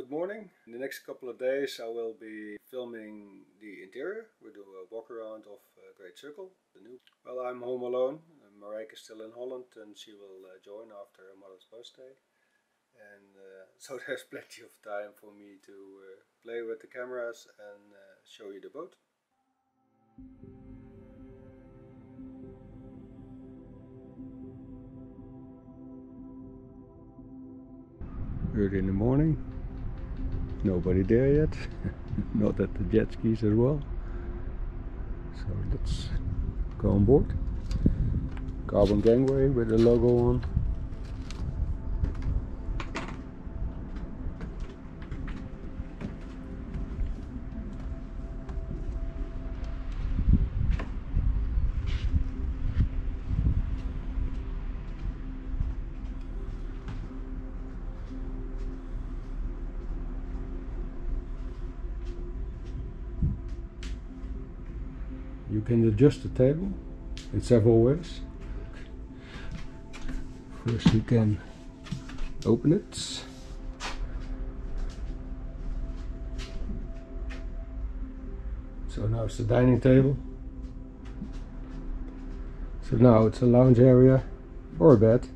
Good morning. In the next couple of days I will be filming the interior. We'll do a walk around of Great Circle, the new. Well, I'm home alone. Marijke is still in Holland and she will join after her mother's birthday. And so there's plenty of time for me to play with the cameras and show you the boat. Early in the morning, nobody there yet, not at the jet skis as well. So let's go on board. Carbon gangway with the logo on. You can adjust the table in several ways. First you can open it. So now it's the dining table. So now it's a lounge area or a bed.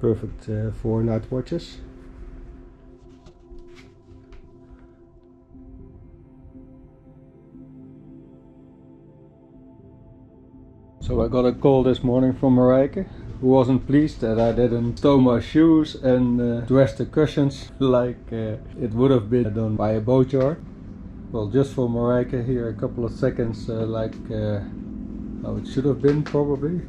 Perfect for night watches. So I got a call this morning from Marijke, who wasn't pleased that I didn't tow my shoes and dress the cushions like it would have been done by a boatyard. Well, just for Marijke here a couple of seconds like how it should have been probably.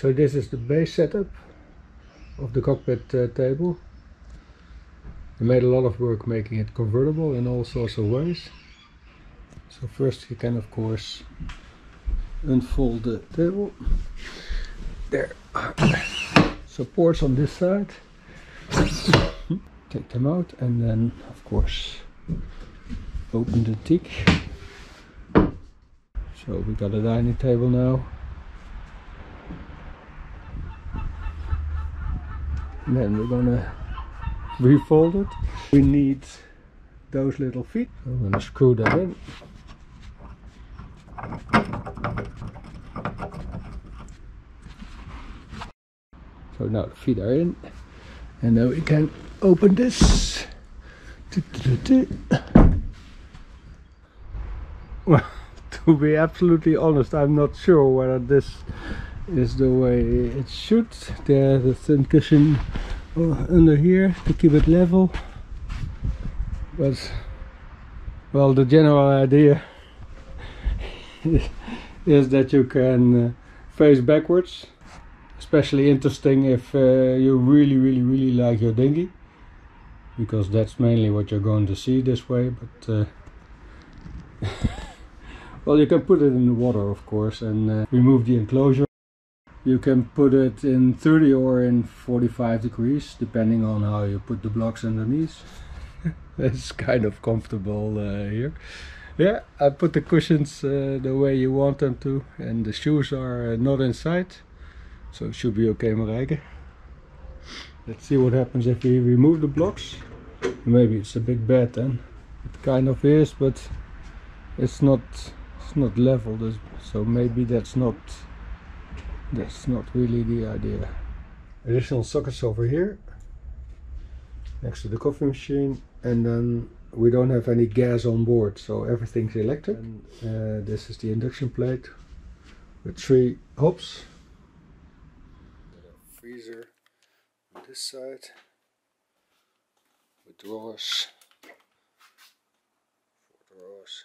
So this is the base setup of the cockpit table. I made a lot of work making it convertible in all sorts of ways. So first you can of course unfold the table. There are supports on this side. Take them out and then of course open the teak. So we got a dining table now. And then we're gonna refold it. We need those little feet. I'm gonna screw that in. So now the feet are in. And now we can open this. Well, to be absolutely honest, I'm not sure whether this is the way it should. There's a thin cushion under here to keep it level, but well, the general idea is that you can face backwards. Especially interesting if you really like your dinghy, because that's mainly what you're going to see this way. But well, you can put it in the water of course and remove the enclosure. You can put it in 30 or in 45 degrees, depending on how you put the blocks underneath. It's kind of comfortable here. Yeah, I put the cushions the way you want them to, and the shoes are not inside. So it should be okay, Marijke. Let's see what happens if we remove the blocks. Maybe it's a big bed then. It kind of is, but it's not leveled, so maybe that's not really the idea. Additional sockets over here next to the coffee machine, and then we don't have any gas on board, so everything's electric. And, this is the induction plate with 3 hobs. Freezer on this side with drawers, 4 drawers.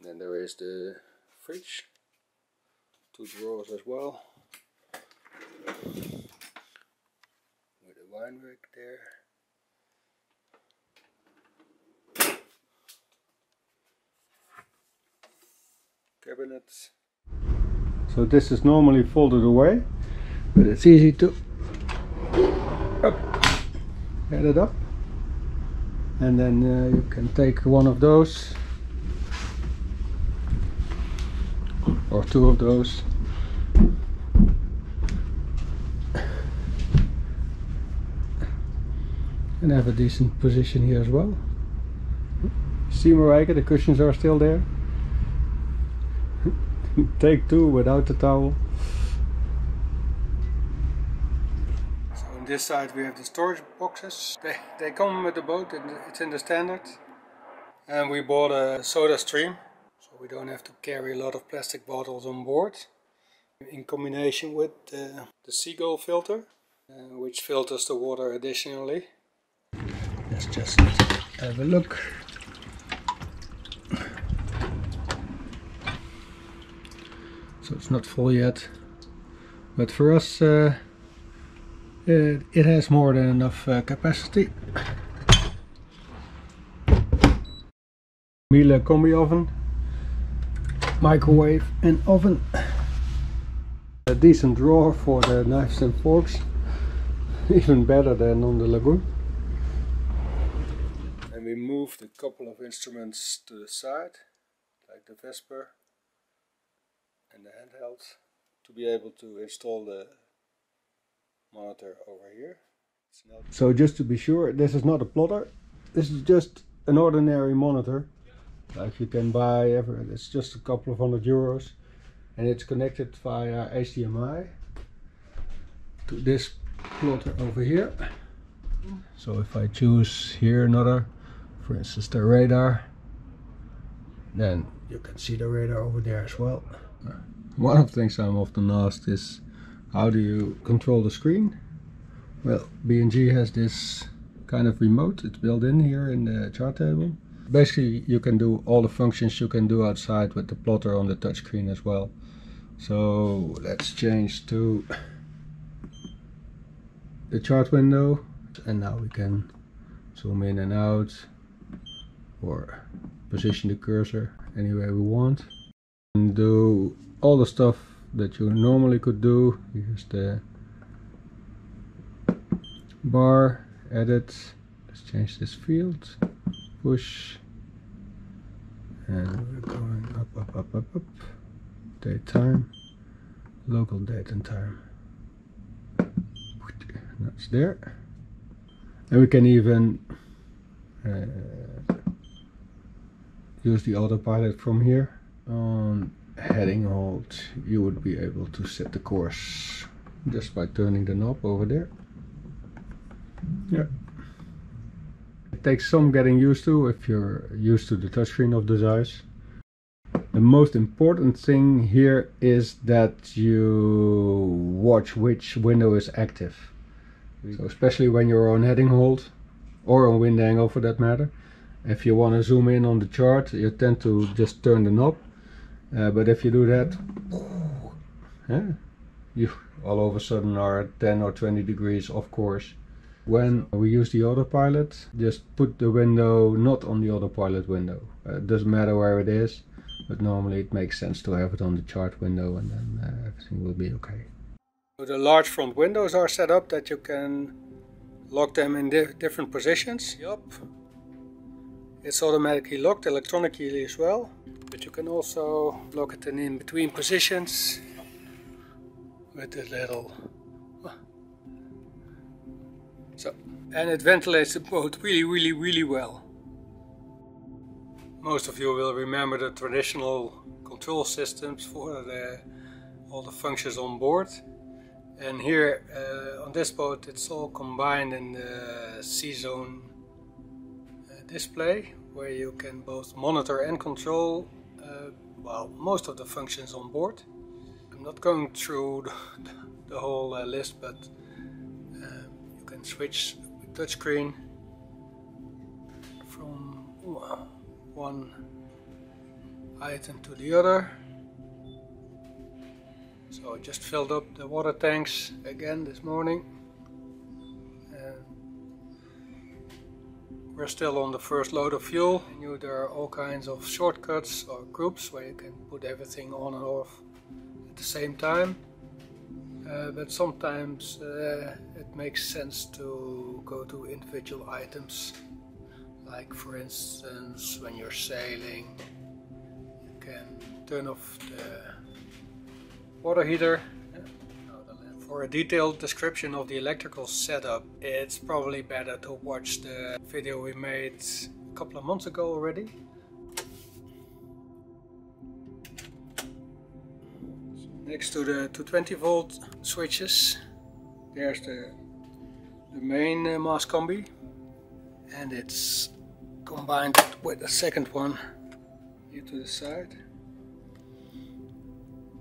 And then there is the fridge, 2 drawers as well, with a wine rack there, cabinets. So this is normally folded away, but it's easy to get it up, and then you can take one of those or two of those. And have a decent position here as well. See, Marijke, the cushions are still there. Take two without the towel. So on this side we have the storage boxes. They come with the boat, and it's in the standard. And we bought a SodaStream, so we don't have to carry a lot of plastic bottles on board. In combination with the seagull filter, which filters the water additionally. Let's just have a look. So it's not full yet, but for us it has more than enough capacity. Miele combi oven, microwave and oven. A decent drawer for the knives and forks, even better than on the lagoon. And we moved a couple of instruments to the side, like the Vesper and the handheld, to be able to install the monitor over here. So just to be sure, this is not a plotter, this is just an ordinary monitor, like you can buy ever. It's just a couple of €100, and it's connected via HDMI to this plotter over here. So if I choose here another, for instance the radar, then you can see the radar over there as well. One of the things I'm often asked is, how do you control the screen? Well, B&G has this kind of remote, it's built in here in the chart table. Basically you can do all the functions you can do outside with the plotter on the touchscreen as well. So let's change to the chart window, and now we can zoom in and out or position the cursor any way we want. And do all the stuff that you normally could do. Here's the bar, edit, let's change this field, push, and we're going up, up, up, up, up, date time, local date and time, that's there. And we can even use the autopilot from here. On heading hold, you would be able to set the course just by turning the knob over there. Yeah, it takes some getting used to if you're used to the touchscreen of the Zeiss. The most important thing here is that you watch which window is active. So especially when you're on heading hold, or on wind angle for that matter. If you want to zoom in on the chart, you tend to just turn the knob. But if you do that, you all of a sudden are at 10 or 20 degrees off course. When we use the autopilot, just put the window not on the autopilot window. It doesn't matter where it is, but normally it makes sense to have it on the chart window, and then everything will be okay. So the large front windows are set up that you can lock them in different positions. Yep. It's automatically locked electronically as well, but you can also lock it in between positions with a little. So, and it ventilates the boat really, really, really well. Most of you will remember the traditional control systems for all the functions on board. And here on this boat, it's all combined in the SeaZone display, where you can both monitor and control most of the functions on board. I'm not going through the whole list, but you can switch the touchscreen from one item to the other. So I just filled up the water tanks again this morning. We're still on the first load of fuel. I knew there are all kinds of shortcuts or groups where you can put everything on and off at the same time, but sometimes it makes sense to go to individual items, like for instance when you're sailing you can turn off the water heater. For a detailed description of the electrical setup, it's probably better to watch the video we made a couple of months ago already. Next to the 220-volt switches, there's the main mass combi, and it's combined with a second one here to the side.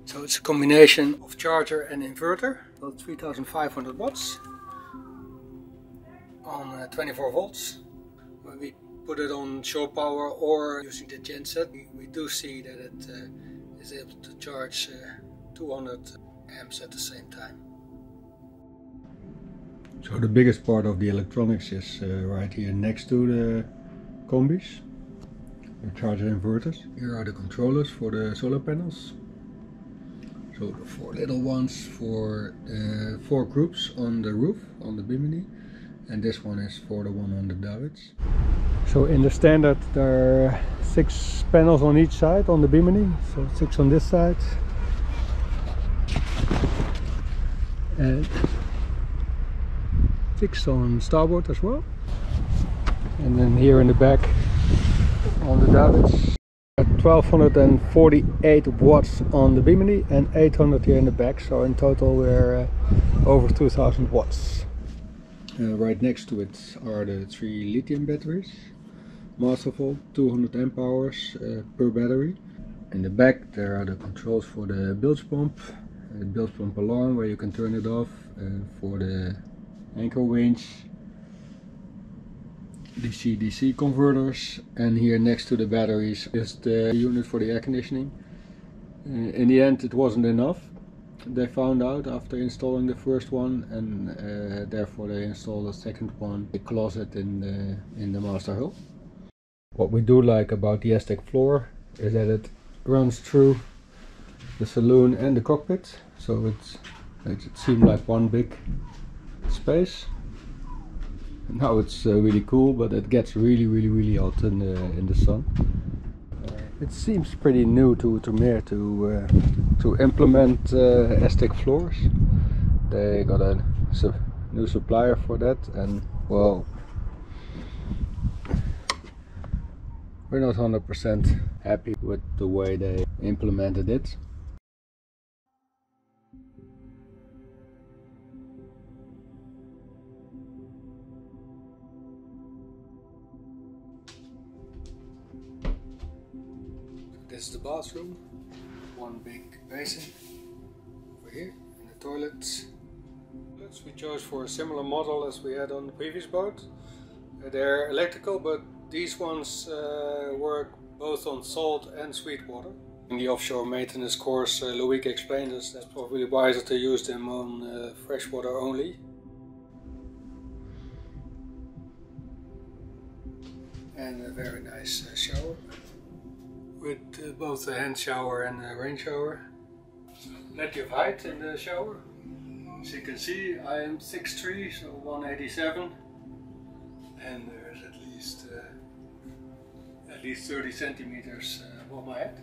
So it's a combination of charger and inverter, about 3500 watts on 24 volts. When we put it on shore power or using the genset, we do see that it is able to charge 200 amps at the same time. So the biggest part of the electronics is right here next to the combis, the charger inverters. Here are the controllers for the solar panels. So the four little ones for four groups on the roof, on the Bimini, and this one is for the one on the davits. So in the standard there are 6 panels on each side on the Bimini, so 6 on this side. And 6 on starboard as well. And then here in the back on the davits. 1248 watts on the Bimini and 800 here in the back, so in total we're over 2000 watts. Right next to it are the 3 lithium batteries, Mastervolt, 200 amp hours per battery. In the back there are the controls for the bilge pump, the bilge pump alarm where you can turn it off, for the anchor winch, DC-DC converters, and here next to the batteries is the unit for the air conditioning. In the end it wasn't enough, they found out after installing the first one, and therefore they installed the second one, a closet in the master hull. What we do like about the Aztec floor is that it runs through the saloon and the cockpit, so it makes it seem like one big space. Now it's really cool, but it gets really hot in the sun. It seems pretty new to Mir to implement Aztec floors. They got a new supplier for that, and well, we're not 100% happy with the way they implemented it. This is the bathroom, one big basin over here, and the toilets. We chose for a similar model as we had on the previous boat. They're electrical, but these ones work both on salt and sweet water. In the offshore maintenance course, Loïc explained us that it's probably wiser to use them on freshwater only. And a very nice shower, with both a hand shower and a rain shower. Plenty of height in the shower. As you can see, I am 6'3", so 187, and there's at least 30 centimeters above my head.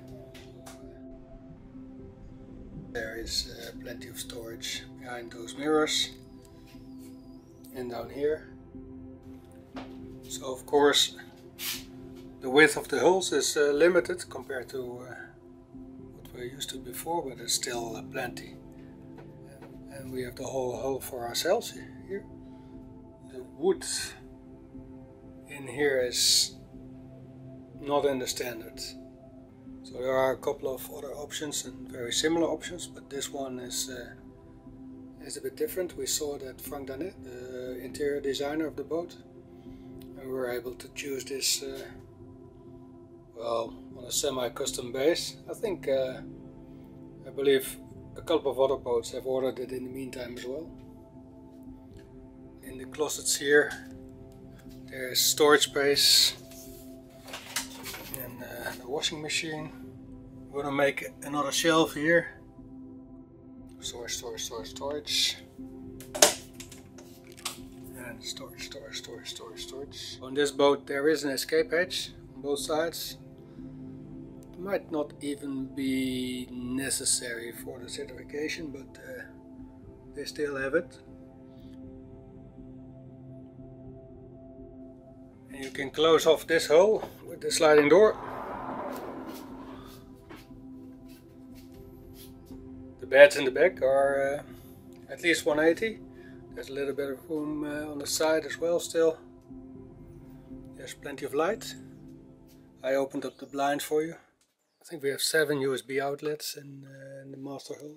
There is plenty of storage behind those mirrors and down here. So of course the width of the hulls is limited compared to what we used to before, but there's still plenty. And we have the whole hull for ourselves here. The wood in here is not in the standard. So there are a couple of other options and very similar options, but this one is a bit different. We saw that Frank Danet, the interior designer of the boat, and we were able to choose this well, on a semi-custom base. I think, I believe a couple of other boats have ordered it in the meantime as well. In the closets here, there is storage space and the washing machine. We're gonna make another shelf here. storage. And storage. On this boat there is an escape hatch on both sides. It might not even be necessary for the certification, but they still have it. And you can close off this hole with the sliding door. The beds in the back are at least 180. There's a little bit of room on the side as well still. There's plenty of light. I opened up the blinds for you. I think we have 7 USB outlets in the master hull.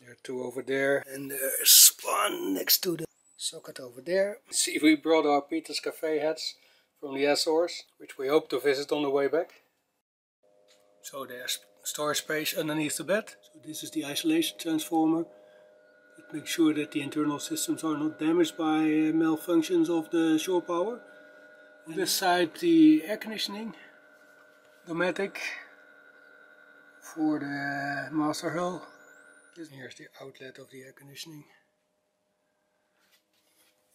There are 2 over there and there's 1 next to the socket over there. See, we brought our Peter's Cafe hats from the Azores, which we hope to visit on the way back. So there's storage space underneath the bed. So this is the isolation transformer. It makes sure that the internal systems are not damaged by malfunctions of the shore power. On this side the air conditioning, Dometic for the master hull. Here's the outlet of the air conditioning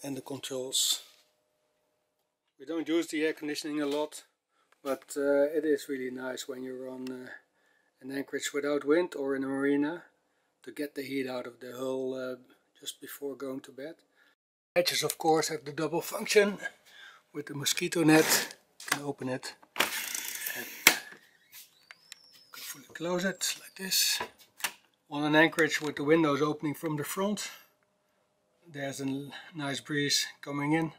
and the controls. We don't use the air conditioning a lot, but it is really nice when you're on an anchorage without wind or in a marina to get the heat out of the hull just before going to bed. Hatches of course have the double function with the mosquito net. You can open it and you can fully close it like this. On an anchorage with the windows opening from the front, there's a nice breeze coming in.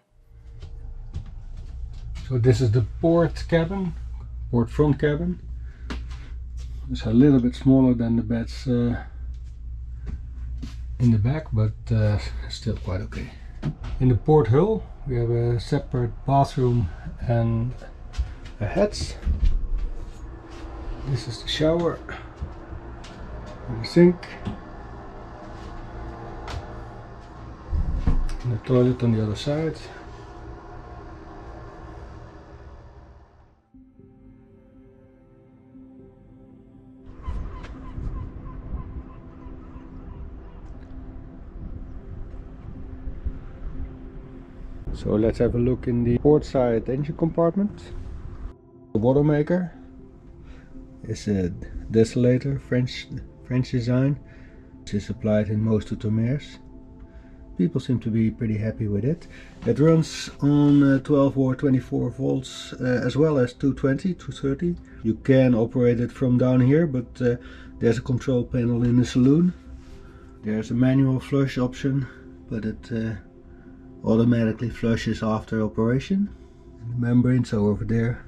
So this is the port cabin, port front cabin. It's a little bit smaller than the beds in the back, but still quite okay. In the port hull we have a separate bathroom and a hatch. This is the shower and the sink. And the toilet on the other side. So let's have a look in the port side engine compartment. The water maker is a Desolator, French design, which is applied in most of the Mirs. People seem to be pretty happy with it. It runs on 12 or 24 volts as well as 220, 230. You can operate it from down here, but there's a control panel in the saloon. There's a manual flush option, but it automatically flushes after operation. The membranes are over there.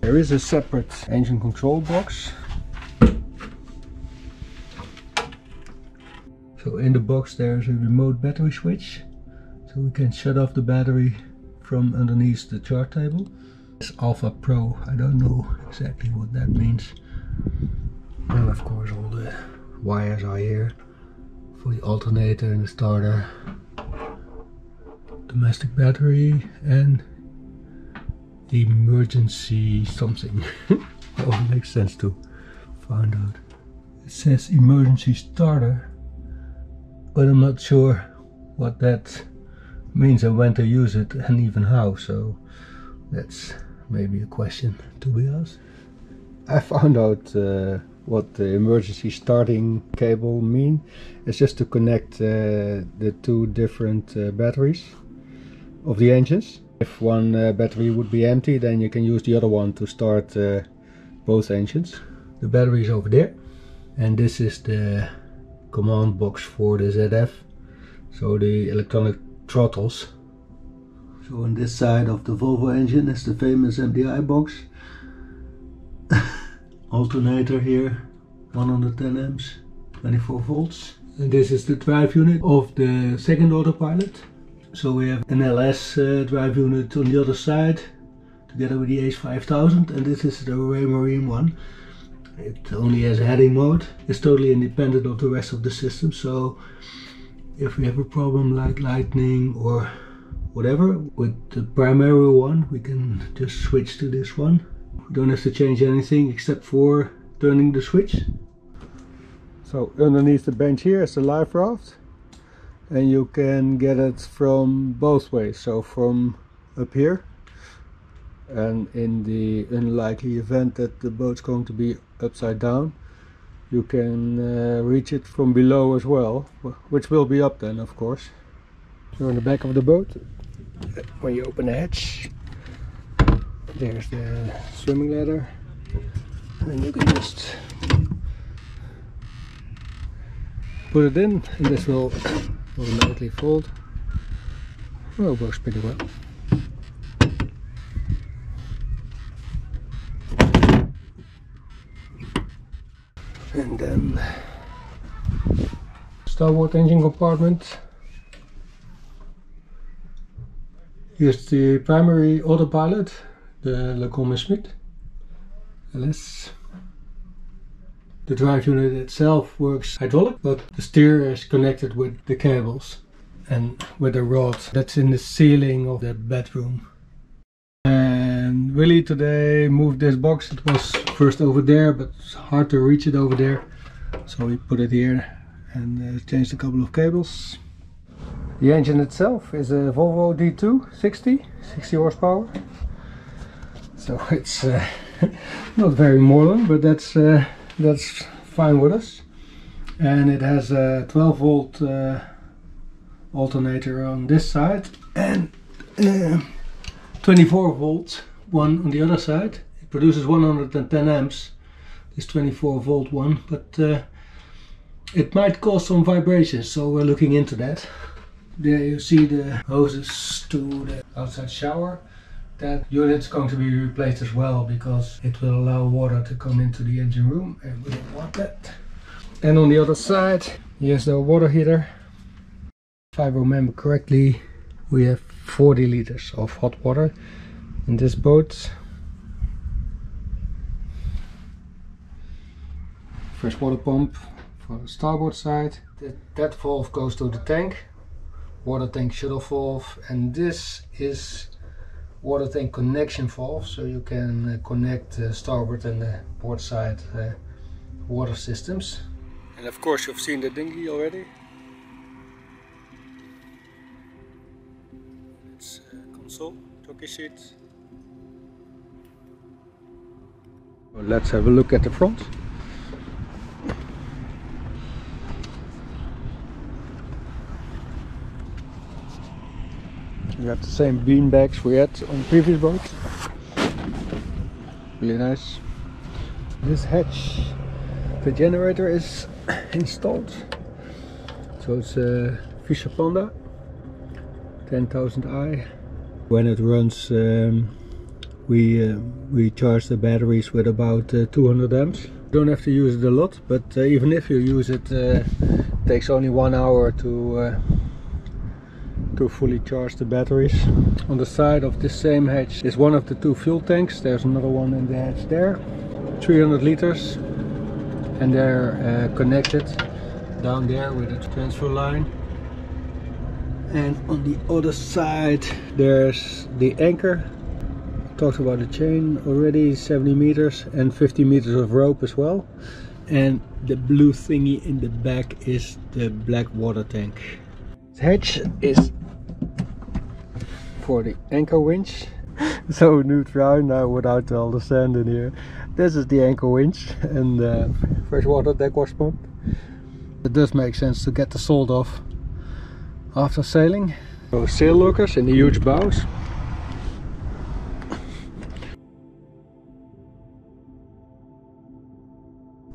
There is a separate engine control box. So in the box there's a remote battery switch, so we can shut off the battery from underneath the chart table. It's Alpha Pro, I don't know exactly what that means. And of course all the wires are here for the alternator and the starter. Domestic battery and the emergency something. Oh, it makes sense to find out. It says emergency starter, but I'm not sure what that means and when to use it and even how, so that's maybe a question to be asked. I found out what the emergency starting cable means. It's just to connect the 2 different batteries of the engines. If one battery would be empty, then you can use the other one to start both engines. The battery is over there, and this is the command box for the ZF, so the electronic throttles. So on this side of the Volvo engine is the famous MDI box. Alternator here, 110 amps, 24 volts. And this is the drive unit of the second autopilot. So we have an LS drive unit on the other side, together with the H5000, and this is the Raymarine one. It only has a heading mode. It's totally independent of the rest of the system, so if we have a problem like lightning or whatever with the primary one, we can just switch to this one. We don't have to change anything except for turning the switch. So underneath the bench here is the life raft, and you can get it from both ways, so from up here, and in the unlikely event that the boat's going to be upside down, you can reach it from below as well, which will be up then, of course. You're on the back of the boat. When you open the hatch, there's the swimming ladder, and you can just put it in, and this will automatically fold. Well, it works pretty well. And then starboard engine compartment. Here's the primary autopilot, the Lacombe-Schmidt LS. The drive unit itself works hydraulic, but the steer is connected with the cables and with a rod that's in the ceiling of the bedroom. And Willy today moved this box. It was first over there, but it's hard to reach it over there, so we put it here and changed a couple of cables. The engine itself is a Volvo D2 60 horsepower, so it's not very modern, but that's fine with us. And it has a 12 volt alternator on this side and 24 volt one on the other side. It produces 110 amps, this 24 volt one, but it might cause some vibrations, so we're looking into that. There you see the hoses to the outside shower. That unit's going to be replaced as well, because it will allow water to come into the engine room, and we don't want that. And on the other side, here's the water heater. If I remember correctly, we have 40 liters of hot water in this boat. Fresh water pump for the starboard side. That valve goes to the tank. Water tank shut-off valve, and this is water tank connection valve, so you can connect the starboard and the port side water systems. And of course you've seen the dinghy already. It's a console, jockey seat. Well, let's have a look at the front. We have the same beanbags we had on the previous boat. Really nice. This hatch, the generator is installed. So it's a Fischer Panda 10,000i. When it runs, we charge the batteries with about 200 amps. Don't have to use it a lot, but even if you use it, it takes only 1 hour to fully charge the batteries. On the side of this same hatch is one of the two fuel tanks. There's another one in the hatch there, 300 liters, and they're connected down there with a transfer line. And on the other side there's the anchor. Talked about the chain already, 70 meters and 50 meters of rope as well. And the blue thingy in the back is the black water tank. The hatch is for the anchor winch. So Newt Brown now without all the sand in here. This is the anchor winch and the freshwater deck wash pump. It does make sense to get the salt off after sailing. So sail lockers in the huge bows.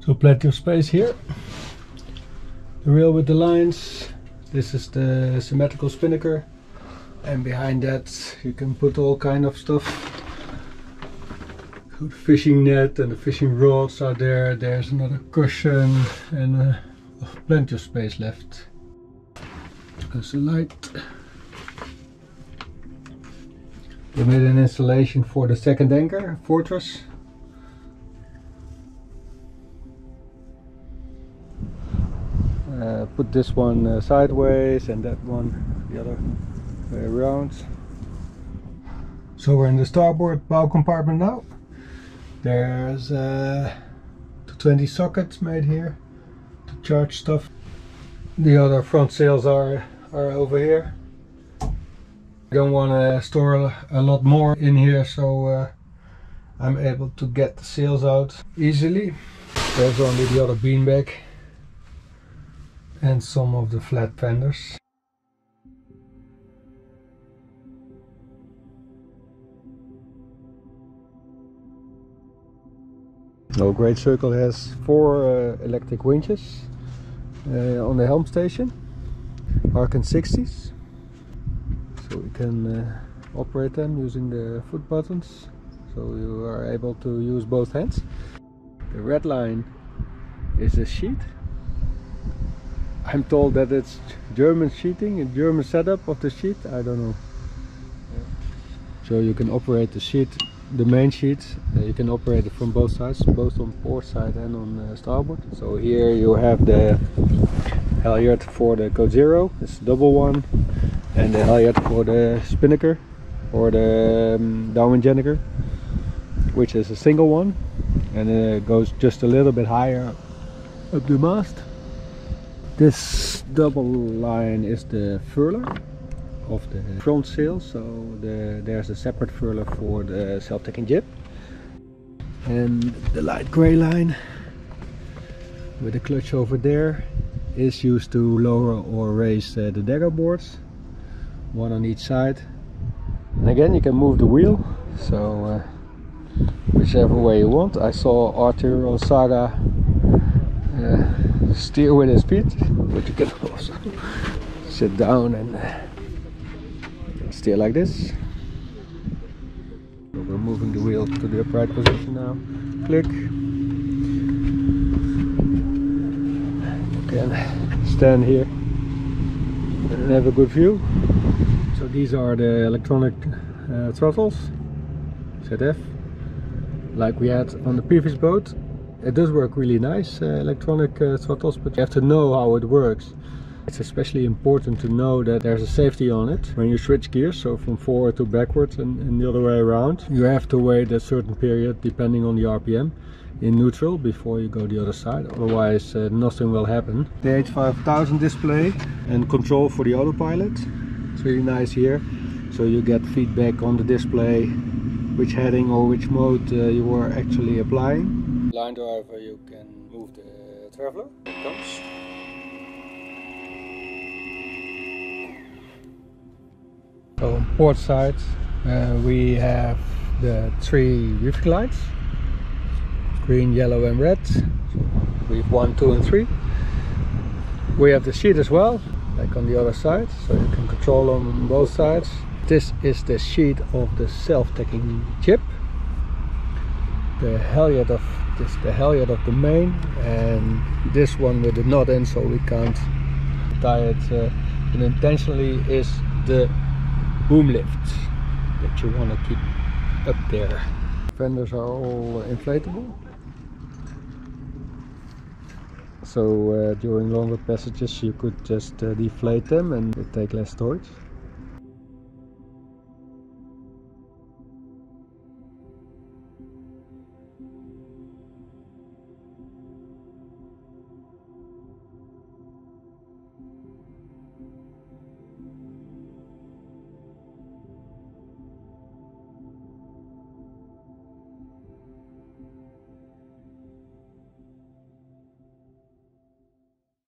So plenty of space here. The rail with the lines. This is the symmetrical spinnaker, and behind that you can put all kind of stuff. Good fishing net, and the fishing rods are there. There's another cushion, and plenty of space left. There's a light. We made an installation for the second anchor, Fortress. Put this one sideways and that one the other way around. So we're in the starboard bow compartment now. There's 220 sockets made here to charge stuff. The other front sails are over here. I don't want to store a lot more in here, so I'm able to get the sails out easily. There's only the other beanbag and some of the flat fenders. Now, Great Circle has four electric winches on the helm station, Arken 60s, so we can operate them using the foot buttons, so you are able to use both hands. The red line is a sheet. I'm told that it's German sheeting, a German setup of the sheet, I don't know. Yeah. So you can operate the sheet, the main sheet, you can operate it from both sides, both on port side and on starboard. So here you have the halyard for the code 0, it's the double one, and the halyard for the spinnaker or the downwind janiker, which is a single one, and it goes just a little bit higher up the mast. This double line is the furler of the front sail, so there's a separate furler for the self-tacking jib, and the light grey line with the clutch over there is used to lower or raise the dagger boards, one on each side, and again you can move the wheel so whichever way you want. I saw Arturo Saga steer with his feet, but you can also sit down and steer like this. We're moving the wheel to the upright position now. Click. You can stand here and have a good view. So these are the electronic throttles, ZF, like we had on the previous boat. It does work really nice, electronic throttles, but you have to know how it works. It's especially important to know that there's a safety on it when you switch gears, so from forward to backwards and the other way around. You have to wait a certain period depending on the RPM in neutral before you go the other side, otherwise nothing will happen. The H5000 display and control for the autopilot, it's really nice here, so you get feedback on the display which heading or which mode you are actually applying. Line driver, you can move the traveler, it comes. So on port side we have the three reefing lights, green, yellow and red. We have 1, 2 and 3. We have the sheet as well, like on the other side, so you can control them on both sides. This is the sheet of the self-tacking jib. The halyard of this, the halyard of the main, and this one with the knot in, so we can't tie it intentionally, is the boom lift that you want to keep up there. Fenders are all inflatable, so during longer passages you could just deflate them and take less storage.